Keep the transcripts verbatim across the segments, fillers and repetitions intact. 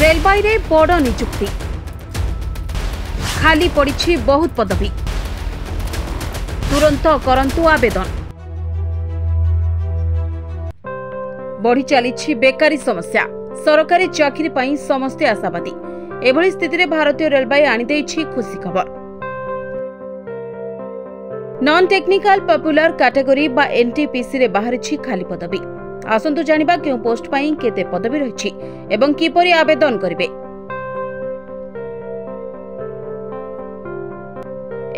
Railway रे बड़ नियुक्ति खाली पड़ी बहुत पदवी तुरंत करंतु आवेदन बढ़ी चली बेकारी समस्या सरकारी चाकरी पाई समस्ते आशावादी एभली स्थिति भारतीय रेलवे आनीदे खुशी खबर। नॉन टेक्निकल पॉपुलर कैटेगरी बा एनटीपीसी रे बाहरी खाली पदवी आसंतु जानिबा क्यों पोस्ट पाई केते पदवी रही एवं किपरि आवेदन करिवे।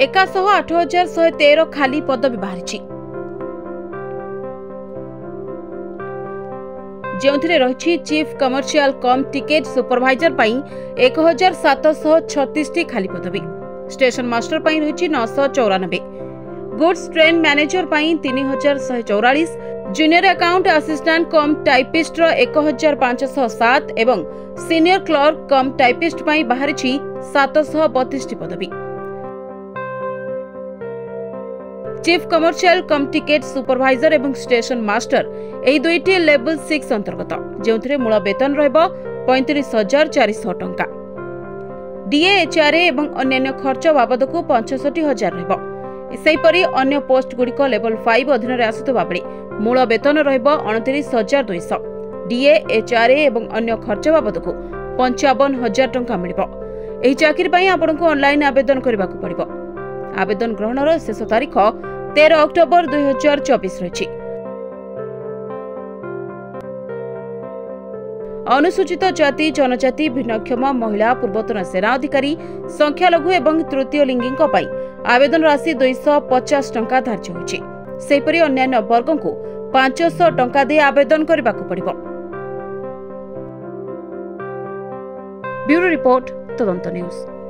एक लाख आठ हजार एक सौ तेरह खाली पदवी बाहरी जोंथरे रही chief commercial cum ticket supervisor पाई एक हजार सात सौ छत्तीस टी खाली पदवी स्टेशन मास्टर पाई रही नौ सौ चौरानबे गुड्स ट्रेन मैनेजर पाई तीन हजार एक सौ चौवालीस junior account assistant cum typist एक हजार पाँच सौ सात एवं सीनियर क्लर्क कम टाइपिस्ट पाई बाहरी सात सौ बत्तीस टी पदवी chief commercial cum ticket supervisor एवं स्टेशन मास्टर एही दुईटी लेवल सिक्स अंतर्गत जोंथरे मूल वेतन रहबो पैंतीस हजार चार सौ टंका डीए एचआरए एवं अन्य खर्च बाबद को पैंसठ हजार रहबो। सेहीपरी अन्य पोस्ट गुड़िक लेवल फाइव अधीन आसुवा बेले मूल वेतन उनतीस हजार दो सौ डीए एचआरए एवं अन्य खर्च बाबद को पंचावन हजार टंका मिलिबो। एही चाकरी पई आपनको ऑनलाइन आवेदन करबाकू पड़िबो। आवेदन ग्रहणर शेष तारीख तेरह अक्टोबर दुई हजार चौबीस रही। अनुसूचित जाति जनजाति भिन्नक्षम महिला पूर्वतन सेना अधिकारी संख्यालघु एवं तृतीय लिंगींक पई आवेदन राशि दो सौ पचास टंका धार्य होछि। सेहीपरि अन्य वर्गों को पाँच सौ टंका दे आवेदन करबाकू पड़िबो। ब्यूरो रिपोर्ट, तदंत न्यूज।